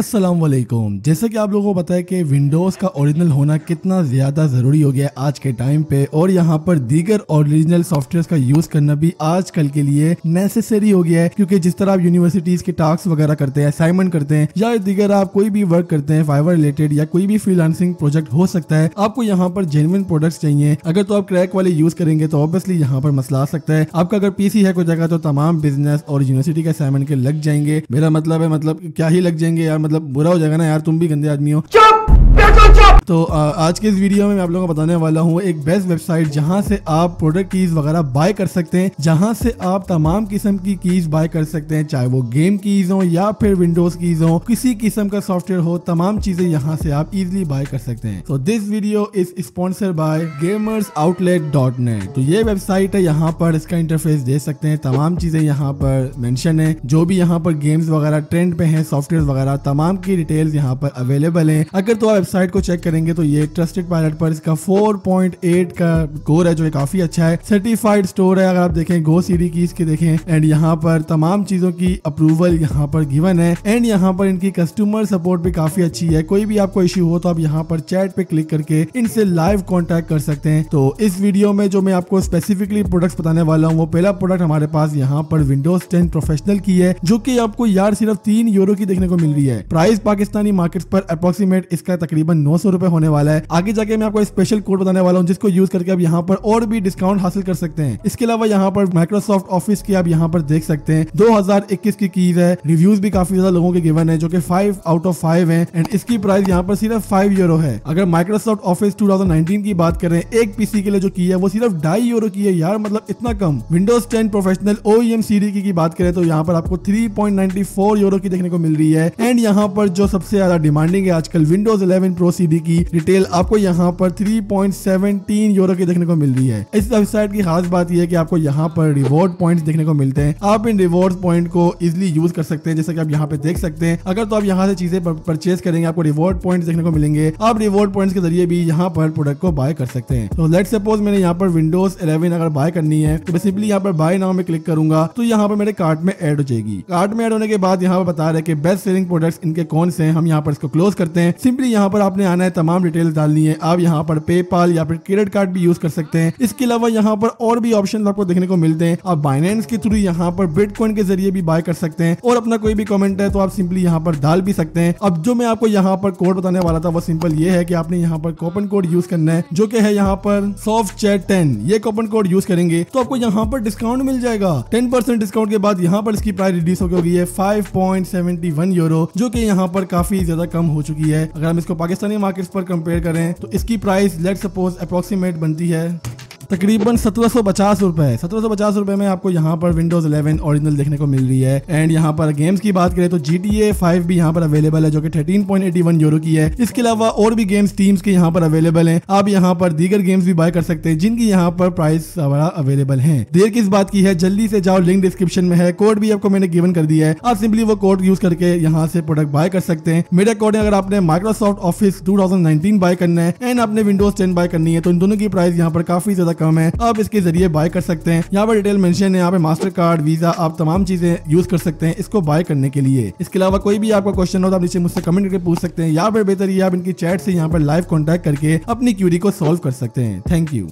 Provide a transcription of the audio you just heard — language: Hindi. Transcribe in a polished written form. अस्सलाम वालेकुम। जैसे कि आप लोगों को पता है कि विंडोज़ का ओरिजिनल होना कितना ज़्यादा ज़रूरी हो गया है आज के टाइम पे, और यहाँ पर दीगर ओरिजिनल सॉफ्टवेयर का यूज़ करना भी आजकल के लिए नेसेसरी हो गया है, क्योंकि जिस तरह आप यूनिवर्सिटीज़ के टास्क वगैरह करते हैं, असाइनमेंट करते हैं, या दीगर आप कोई भी वर्क करते हैं फाइबर रिलेटेड या कोई भी फ्रीलांसिंग प्रोजेक्ट हो सकता है, आपको यहाँ पर जेन्युइन प्रोडक्ट्स चाहिए। अगर तो आप क्रैक वाले यूज़ करेंगे तो ऑब्वियसली यहाँ पर मसला आ सकता है। आपका अगर पीसी है कोई जगह तो तमाम बिजनेस और यूनिवर्सिटी के असाइनमेंट के लग जाएंगे। मेरा मतलब है क्या ही लग जाएंगे यार, बुरा हो जाएगा ना यार, तुम भी गंदे आदमी हो। तो आज के इस वीडियो में मैं आप लोगों को बताने वाला हूँ एक बेस्ट वेबसाइट जहाँ से आप प्रोडक्ट कीज वगैरह बाय कर सकते हैं, जहाँ से आप तमाम किस्म की कीज बाय कर सकते हैं, चाहे वो गेम कीज हो या फिर विंडोज कीज हो, किसी किस्म का सॉफ्टवेयर हो, तमाम चीजें यहाँ से आप इजीली बाय कर सकते हैं। तो this video is sponsored by gamersoutlet.net। तो ये वेबसाइट है, यहाँ पर इसका इंटरफेस देख सकते हैं, तमाम चीजें यहाँ पर मेंशन है, जो भी यहाँ पर गेम्स वगैरह ट्रेंड पे है, सॉफ्टवेयर वगैरह तमाम की डिटेल्स यहाँ पर अवेलेबल है। अगर तो आप वेबसाइट को चेक करेंगे तो ये ट्रस्टेड पायलट पर इसका 4.8 का स्कोर है, जो है काफी अच्छा है। सर्टिफाइड स्टोर है, अगर आप देखें गो सीरीज कीज के देखें, एंड यहाँ पर तमाम चीजों की अप्रूवल यहाँ पर गिवन है, एंड यहाँ पर इनकी कस्टमर सपोर्ट भी काफी अच्छी है। कोई भी आपको इश्यू हो तो आप यहाँ पर चैट पे क्लिक करके इनसे लाइव कॉन्टेक्ट कर सकते हैं। तो इस वीडियो में जो मैं आपको स्पेसिफिकली प्रोडक्ट्स बताने वाला हूँ, वो पहला प्रोडक्ट हमारे पास यहाँ पर विंडोज 10 प्रोफेशनल की है, जो की आपको यार सिर्फ 3 यूरो की देखने को मिल रही है। प्राइस पाकिस्तानी मार्केट पर अप्रोक्सीमेट इसका तकरीबन 900 रुपए होने वाला है। आगे जाके मैं आपको स्पेशल कोड बताने वाला हूँ, जिसको यूज करके आप यहाँ पर और भी डिस्काउंट हासिल कर सकते हैं। इसके अलावा यहाँ पर माइक्रोसॉफ्ट ऑफिस की आप यहाँ पर देख सकते हैं 2021 की कीज है, रिव्यूज भी काफी ज्यादा लोगों के गिवन है, जो कि 5/5 है, एंड इसकी प्राइस यहाँ पर सिर्फ 5 यूरो है। अगर माइक्रोसॉफ्ट ऑफिस 2019 की बात करें, एक पीसी के लिए जो की है वो सिर्फ 2.5 यूरो की है यार, मतलब इतना कम। विंडोज 10 प्रोफेशनल OEM सीरीज की बात करें तो यहाँ पर आपको 3.94 यूरो की देखने को मिल रही है, एंड यहाँ पर जो सबसे ज्यादा डिमांडिंग है आजकल विंडोज 11 प्रो सीडी की डिटेल आपको यहाँ पर 3.17 यूरो की देखने को मिल रही है। इस वेबसाइट की खास बात यह है कि आपको यहाँ पर रिवॉर्ड पॉइंट्स देखने को मिलते हैं, आप इन रिवॉर्ड पॉइंट को इजीली यूज कर सकते हैं, जैसे कि आप यहाँ पे देख सकते हैं। अगर तो आप यहाँ से चीजें परचेज करेंगे आपको रिवॉर्ड पॉइंट्स देखने को मिलेंगे, आप रिवॉर्ड पॉइंट्स के जरिए भी यहाँ पर प्रोडक्ट को बाय कर सकते हैं। तो लेट्स सपोज मैंने यहाँ पर विंडोज 11 अगर बाय करनी है तो मैं सिंपली यहाँ पर बाय नाउ में क्लिक करूंगा तो यहाँ पर मेरे कार्ट में एड हो जाएगी। कार्ट में एड होने के बाद यहाँ पर बता रहे हैं कि बेस्ट सेलिंग प्रोडक्ट्स इनके कौन से हैं। हम यहाँ पर इसको क्लोज करते हैं, सिंपली यहाँ पर आपने आना है, तमाम डिटेल्स डालनी है। आप यहाँ पर पेपाल या फिर क्रेडिट कार्ड भी यूज कर सकते हैं। इसके अलावा यहाँ पर और भी ऑप्शंस आपको देखने को मिलते हैं, आप बाइनेंस के थ्रू यहाँ पर बिटकॉइन के जरिए भी बाय कर सकते हैं, और अपना कोई भी कमेंट है तो आप सिंपली यहाँ पर डाल भी सकते हैं। अब जो मैं आपको यहाँ पर कोड बताने वाला था वो सिंपल ये है कि आपने यहाँ पर कूपन कोड यूज करना है, जो कि है यहाँ पर softchat10। ये कूपन कोड यूज करेंगे तो आपको यहाँ पर डिस्काउंट मिल जाएगा 10% डिस्काउंट के बाद। यहाँ पर इसकी प्राइस रिड्यूस हो गई है 5.71 यूरो, जो की यहाँ पर काफी ज्यादा कम हो चुकी है। अगर हम इसको पाकिस्तानी मार्केट्स पर कंपेयर करें तो इसकी प्राइस लेट्स सपोज अप्रोक्सीमेट बनती है तकरीबन 1750 रुपए। 1750 रुपए में आपको यहाँ पर विंडोज 11 ओरिजिनल देखने को मिल रही है। एंड यहाँ पर गेम्स की बात करें तो GTA 5 भी यहाँ पर अवेलेबल है, जो कि 13.81 यूरो की है। इसके अलावा और भी गेम्स टीम्स के यहाँ पर अवेलेबल हैं, आप यहाँ पर दीगर गेम्स भी बाय कर सकते हैं जिनकी यहाँ पर प्राइस अवेलेबल है। देर किस बात की है, जल्दी से जाओ, लिंक डिस्क्रिप्शन में है, कोड भी आपको मैंने गिवन कर दिया है, आप सिंपली वो कोड यूज करके यहाँ से प्रोडक्ट बाय कर सकते हैं। मेरा कोड है, अगर आपने माइक्रोसॉफ्ट ऑफिस 2019 बाय करना है एंड आपने विंडोज 10 बाय करनी है तो इन दोनों की प्राइस यहाँ पर काफी ज्यादा कम है, आप इसके जरिए बाय कर सकते हैं। यहाँ पर डिटेल मेंशन है, यहाँ पे मास्टर कार्ड, वीजा, आप तमाम चीजें यूज कर सकते हैं इसको बाय करने के लिए। इसके अलावा कोई भी आपका क्वेश्चन हो तो आप नीचे मुझसे कमेंट करके पूछ सकते हैं, या फिर बेहतर ये आप इनकी चैट से यहाँ पर लाइव कॉन्टेक्ट करके अपनी क्यूरी को सॉल्व कर सकते हैं। Thank you.